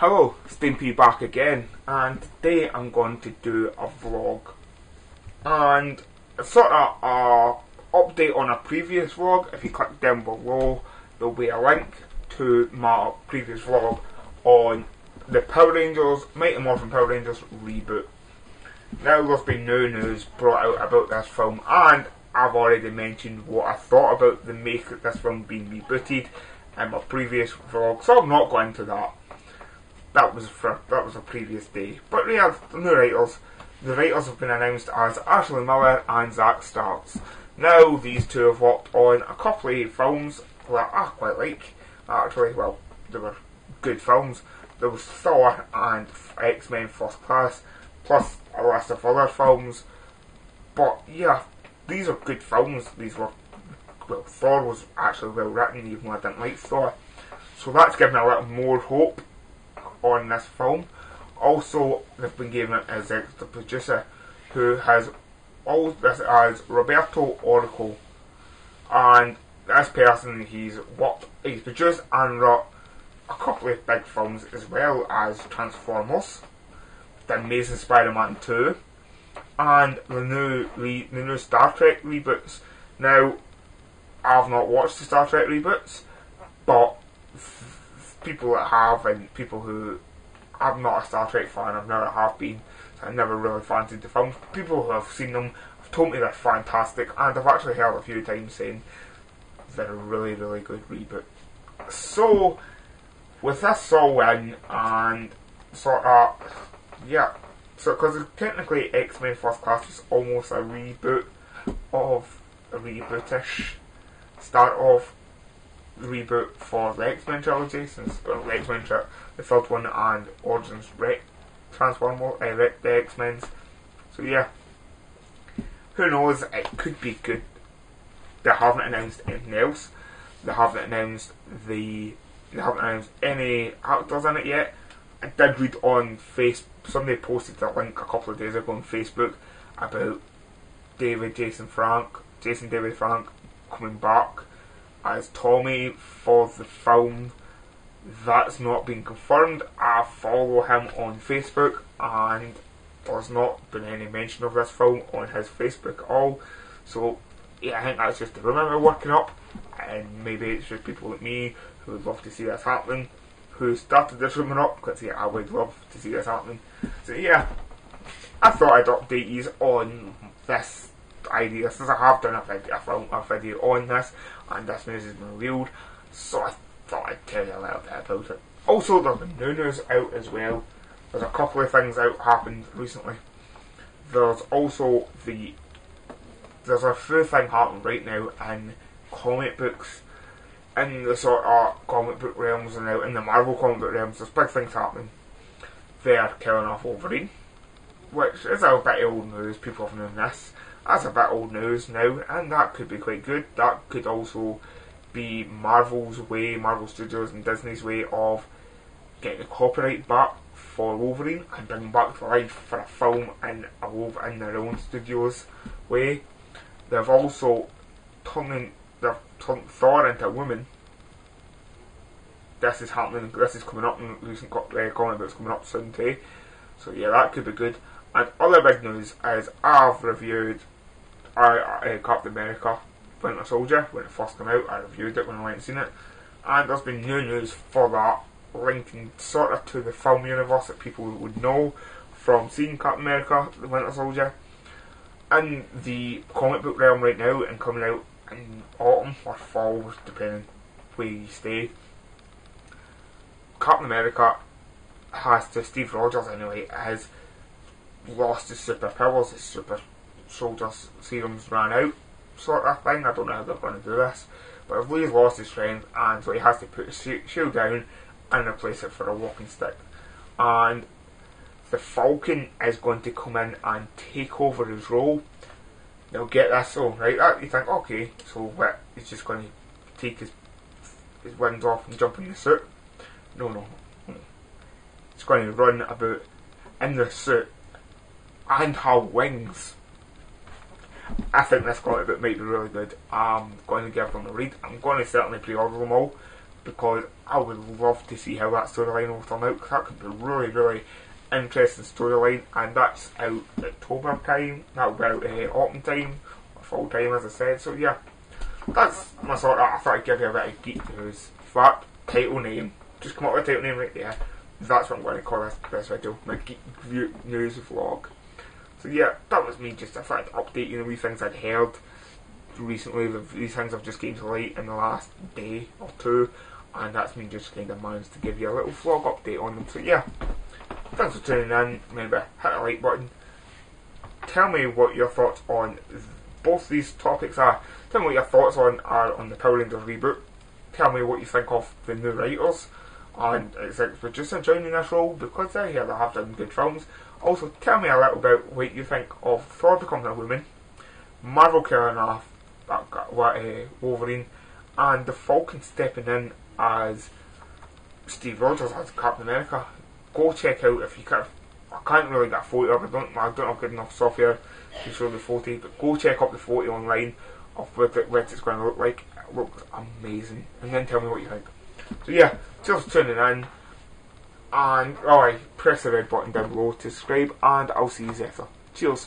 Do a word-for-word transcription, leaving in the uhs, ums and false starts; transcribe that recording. Hello, SteanPP back again, and today I'm going to do a vlog and sort of a update on a previous vlog. If you click down below, there'll be a link to my previous vlog on the Power Rangers, Mighty Morphin Power Rangers reboot. Now there's been no news brought out about this film, and I've already mentioned what I thought about the make of this film being rebooted in my previous vlog, so I'm not going into that. That was for, that was a previous day. But we have new writers. The writers have been announced as Ashley Miller and Zack Stentz. Now these two have worked on a couple of films that I quite like. Actually, well, they were good films. There was Thor and X-Men First Class, plus a list of other films. But yeah, these are good films. These were, well, Thor was actually well written, even though I didn't like Thor. So that's given a little more hope on this film. Also, they've been given it as executive producer, who has all this as Roberto Orci, and this person he's worked, he's produced and wrote a couple of big films as well, as Transformers, The Amazing Spider-Man two, and the new the new Star Trek reboots. Now, I've not watched the Star Trek reboots, but people that have, and people who, I'm not a Star Trek fan, I've never have been, so I never really fancied the films. People who have seen them have told me they're fantastic, and I've actually heard a few times saying they're a really, really good reboot. So, with this all in, and sort of, yeah, so because technically X-Men First Class is almost a reboot of a rebootish start of reboot for the X-Men trilogy, since well, the X-Men tri the third one and Origins Re Transformers, uh, Re the X-Men's. So yeah, who knows, it could be good. They haven't announced anything else. They haven't announced the they haven't announced any actors in it yet. I did read on Facebook, somebody posted the link a couple of days ago on Facebook about David Jason Frank, Jason David Frank coming back as Tommy for the film. That's not been confirmed. I follow him on Facebook, and there's not been any mention of this film on his Facebook at all. So yeah, I think that's just the rumor working up, and maybe it's just people like me who would love to see this happening, who started this rumor up, because yeah, I would love to see this happening. So yeah, I thought I'd update you on this idea, since I have done a video, a, film, a video on this, and this news has been revealed, so I thought I'd tell you a little bit about it. Also, there's been new news out as well. There's a couple of things out happened recently. There's also the there's a few things happening right now in comic books, in the sort of comic book realms, and now in the Marvel comic book realms, there's big things happening. They're killing off Wolverine, which is a bit old news. People have known this. That's a bit old news now, and that could be quite good. That could also be Marvel's way, Marvel Studios and Disney's way of getting the copyright back for Wolverine and bringing back to life for a film in, a in their own studios way. They've also turned, they've turned Thor into a woman. This is happening, this is coming up in recent uh, comic books coming up soon today. So yeah, that could be good. And other big news is I've reviewed I, I, Captain America Winter Soldier when it first came out. I reviewed it when I went and seen it. And there's been new news for that, linking sort of to the film universe that people would know from seeing Captain America the Winter Soldier. In the comic book realm right now, and coming out in autumn or fall, depending where you stay, Captain America has to, Steve Rogers anyway, has lost his superpowers, his super soldier serums ran out, sort of thing. I don't know how they're going to do this, but he's lost his strength, and so he has to put his shield down and replace it for a walking stick. And the Falcon is going to come in and take over his role. Now get this, so right, that, you think, okay, so what, he's just going to take his his wings off and jump in the suit? No, no, no. It's going to run about in the suit and have wings. I think this comic book might be really good. I'm going to give them a read. I'm going to certainly pre-order them all. because I would love to see how that storyline will turn out, because that could be a really, really interesting storyline, and that's out October time, that'll be out uh, autumn time, or fall time as I said, so yeah, that's my sort of, I thought I'd give you a bit of geek news. That title name, just come up with the title name right there, that's what I'm going to call this, this video, my geek news vlog. So yeah, that was me, just I thought I'd update you on the wee things I'd heard recently, these things have just came to light in the last day or two, and that's me just kind of managed to give you a little vlog update on them. So yeah, thanks for tuning in, remember hit the like button, tell me what your thoughts on both these topics are, tell me what your thoughts on are on the Power Rangers reboot, tell me what you think of the new writers, and it's like we're just enjoying this role because they're here, they have done good films. Also tell me a little about what you think of Thor Becoming a Woman, Marvel killing off Wolverine, and the Falcon stepping in as Steve Rogers as Captain America. Go check out if you can. I can't really get a photo of it, I don't, I don't have good enough software to show the photo, but go check up the photo online of what, it, what it's going to look like. It looks amazing, and then tell me what you think. So yeah, just tuning in, and alright, press the red button down below to subscribe, and I'll see you later. Cheers.